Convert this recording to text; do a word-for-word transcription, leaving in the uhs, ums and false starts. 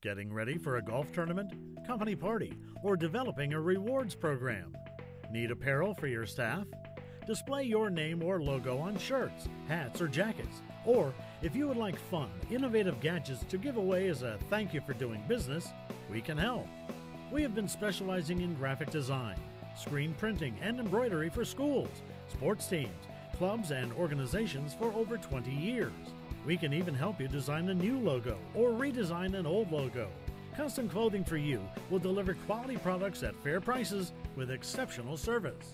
Getting ready for a golf tournament, company party, or developing a rewards program? Need apparel for your staff? Display your name or logo on shirts, hats, or jackets. Or, if you would like fun, innovative gadgets to give away as a thank you for doing business, we can help. We have been specializing in graphic design, screen printing, and embroidery for schools, sports teams, clubs, and organizations for over twenty years. We can even help you design a new logo or redesign an old logo. Custom Clothing for You will deliver quality products at fair prices with exceptional service.